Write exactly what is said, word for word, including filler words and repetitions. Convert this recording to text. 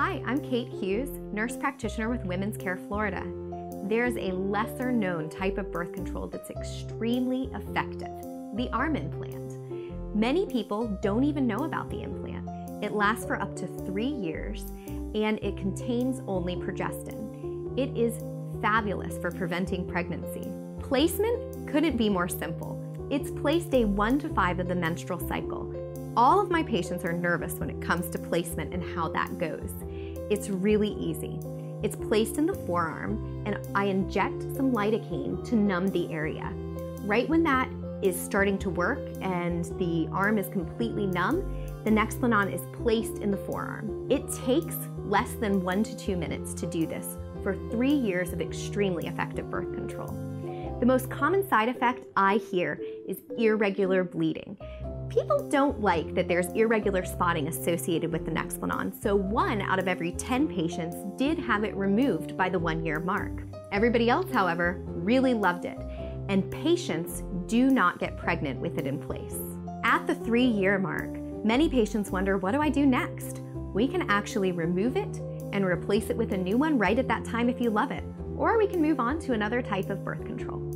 Hi, I'm Kate Hughes, nurse practitioner with Women's Care Florida. There's a lesser known type of birth control that's extremely effective, the arm implant. Many people don't even know about the implant. It lasts for up to three years and it contains only progestin. It is fabulous for preventing pregnancy. Placement couldn't be more simple. It's placed day one to five of the menstrual cycle. All of my patients are nervous when it comes to placement and how that goes. It's really easy. It's placed in the forearm and I inject some lidocaine to numb the area. Right when that is starting to work and the arm is completely numb, the Nexplanon is placed in the forearm. It takes less than one to two minutes to do this for three years of extremely effective birth control. The most common side effect I hear is irregular bleeding. People don't like that there's irregular spotting associated with the Nexplanon, so one out of every ten patients did have it removed by the one-year mark. Everybody else, however, really loved it, and patients do not get pregnant with it in place. At the three-year mark, many patients wonder, what do I do next? We can actually remove it and replace it with a new one right at that time if you love it, or we can move on to another type of birth control.